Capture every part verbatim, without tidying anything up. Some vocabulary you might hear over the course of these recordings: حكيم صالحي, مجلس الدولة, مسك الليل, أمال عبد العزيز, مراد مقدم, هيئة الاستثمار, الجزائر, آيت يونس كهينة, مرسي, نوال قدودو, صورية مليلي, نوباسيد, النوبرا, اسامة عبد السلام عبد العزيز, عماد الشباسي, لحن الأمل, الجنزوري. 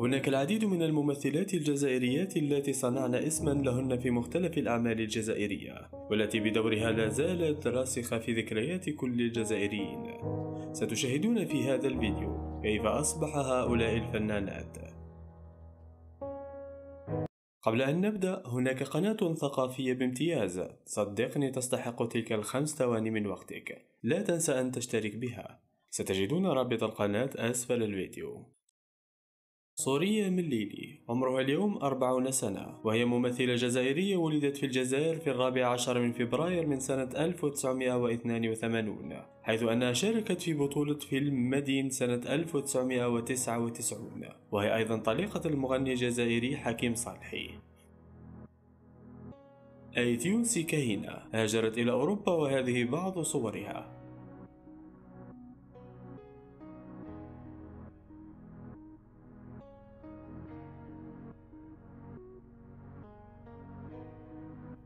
هناك العديد من الممثلات الجزائريات التي صنعن اسما لهن في مختلف الأعمال الجزائرية، والتي بدورها لا زالت راسخة في ذكريات كل الجزائريين. ستشاهدون في هذا الفيديو كيف أصبح هؤلاء الفنانات. قبل أن نبدأ، هناك قناة ثقافية بامتياز، صدقني تستحق تلك الخمس ثواني من وقتك. لا تنسى أن تشترك بها. ستجدون رابط القناة أسفل الفيديو. صورية مليلي عمرها اليوم أربعون سنة، وهي ممثلة جزائرية ولدت في الجزائر في الرابع عشر من فبراير من سنة ألف وتسعمئة واثنان وثمانين، حيث أنها شاركت في بطولة فيلم مدين سنة ألف وتسعمئة وتسعة وتسعين، وهي أيضا طليقة المغني الجزائري حكيم صالحي. آيت يونس كهينة هاجرت إلى أوروبا، وهذه بعض صورها.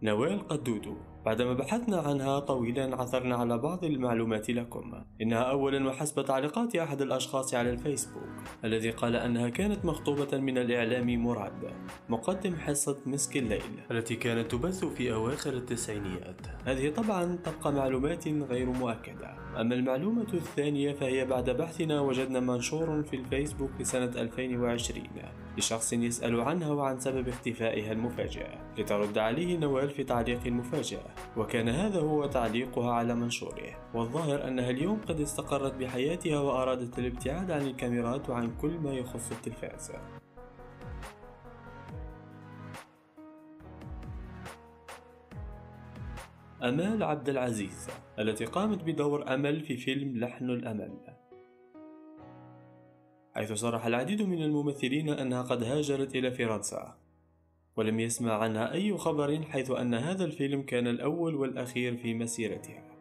نوال قدودو بعدما بحثنا عنها طويلا عثرنا على بعض المعلومات لكم. إنها أولا وحسب تعليقات أحد الأشخاص على الفيسبوك الذي قال أنها كانت مخطوبة من الإعلامي مراد مقدم حصة مسك الليل التي كانت تبث في أواخر التسعينيات. هذه طبعا تبقى معلومات غير مؤكدة. أما المعلومة الثانية فهي بعد بحثنا وجدنا منشور في الفيسبوك لسنة ألفين وعشرين لشخص يسأل عنها وعن سبب اختفائها المفاجئ، لترد عليه نوال في تعليق مفاجئ، وكان هذا هو تعليقها على منشوره. والظاهر أنها اليوم قد استقرت بحياتها وأرادت الابتعاد عن الكاميرات وعن كل ما يخص التلفاز. أمال عبد العزيز التي قامت بدور أمل في فيلم لحن الأمل، حيث صرح العديد من الممثلين أنها قد هاجرت إلى فرنسا ولم يسمع عنها أي خبر، حيث أن هذا الفيلم كان الأول والأخير في مسيرتها.